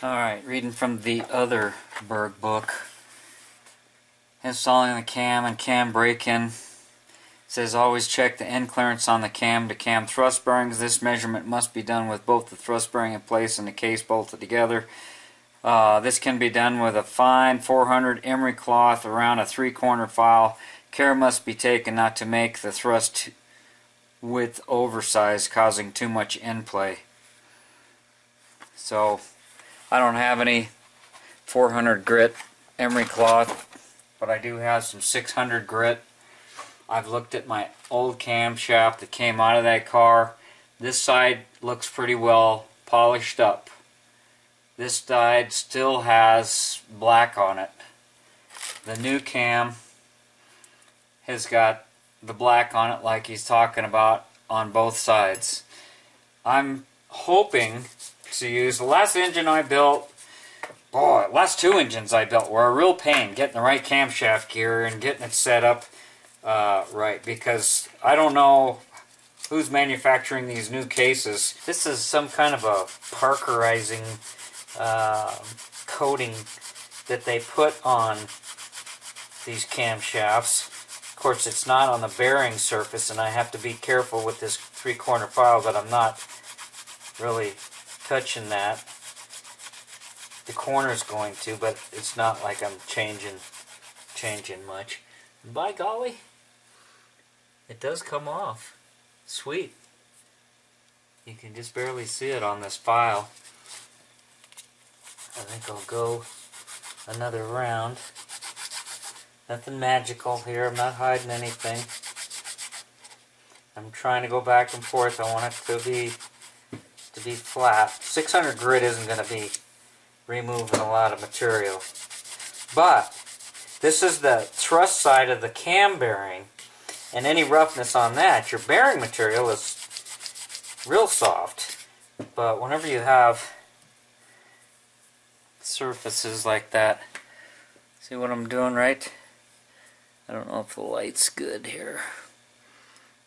Alright, reading from the other Berg book. Installing the cam and cam break-in. It says always check the end clearance on the cam to cam thrust bearings. This measurement must be done with both the thrust bearing in place and the case bolted together. This can be done with a fine 400 emery cloth around a three-corner file. Care must be taken not to make the thrust width oversized, causing too much end play. So, I don't have any 400 grit emery cloth, but I do have some 600 grit. I've looked at my old camshaft that came out of that car. This side looks pretty well polished up. This side still has black on it. The new cam has got the black on it like he's talking about on both sides. I'm hoping to use the last engine I built. Boy, last two engines I built were a real pain getting the right camshaft gear and getting it set up right, because I don't know who's manufacturing these new cases. This is some kind of a parkerizing coating that they put on these camshafts. Of course, it's not on the bearing surface, and I have to be careful with this three-corner file that I'm not really touching that. The corner's going to, but it's not like I'm changing much. And by golly, it does come off. Sweet. You can just barely see it on this file. I think I'll go another round. Nothing magical here. I'm not hiding anything. I'm trying to go back and forth. I want it to be flat. 600 grit isn't going to be removing a lot of material. But this is the thrust side of the cam bearing, and any roughness on that, your bearing material is real soft. But whenever you have surfaces like that, see what I'm doing, right? I don't know if the light's good here.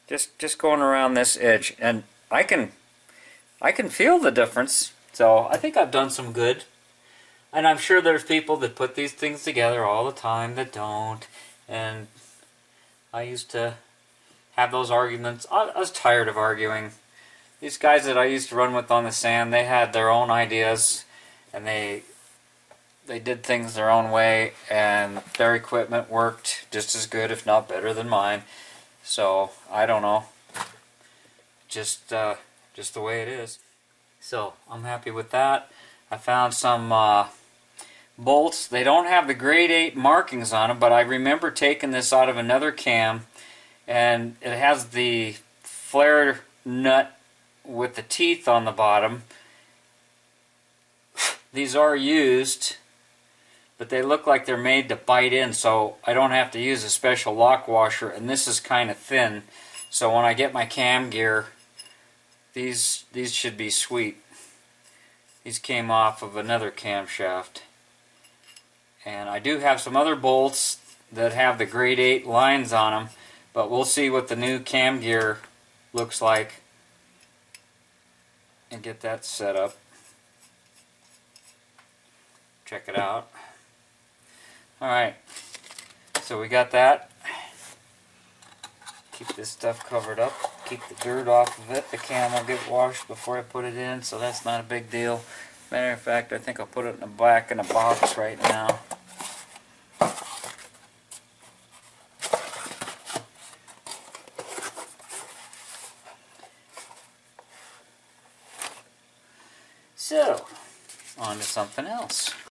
Just going around this edge, and I can feel the difference. So I think I've done some good. And I'm sure there's people that put these things together all the time that don't. And I used to have those arguments. I was tired of arguing. These guys that I used to run with on the sand, they had their own ideas. And they did things their own way. And their equipment worked just as good, if not better, than mine. So, I don't know. Just the way it is. So, I'm happy with that. I found some bolts. They don't have the grade 8 markings on them, but I remember taking this out of another cam, and it has the flare nut with the teeth on the bottom. These are used, but they look like they're made to bite in, so I don't have to use a special lock washer, and this is kind of thin, so when I get my cam gear, these should be sweet. These came off of another camshaft. And I do have some other bolts that have the grade 8 lines on them, but we'll see what the new cam gear looks like and get that set up. Check it out. Alright, so we got that. Keep this stuff covered up, keep the dirt off of it. The cam will get washed before I put it in, so that's not a big deal. Matter of fact, I think I'll put it in the back in a box right now. So, on to something else.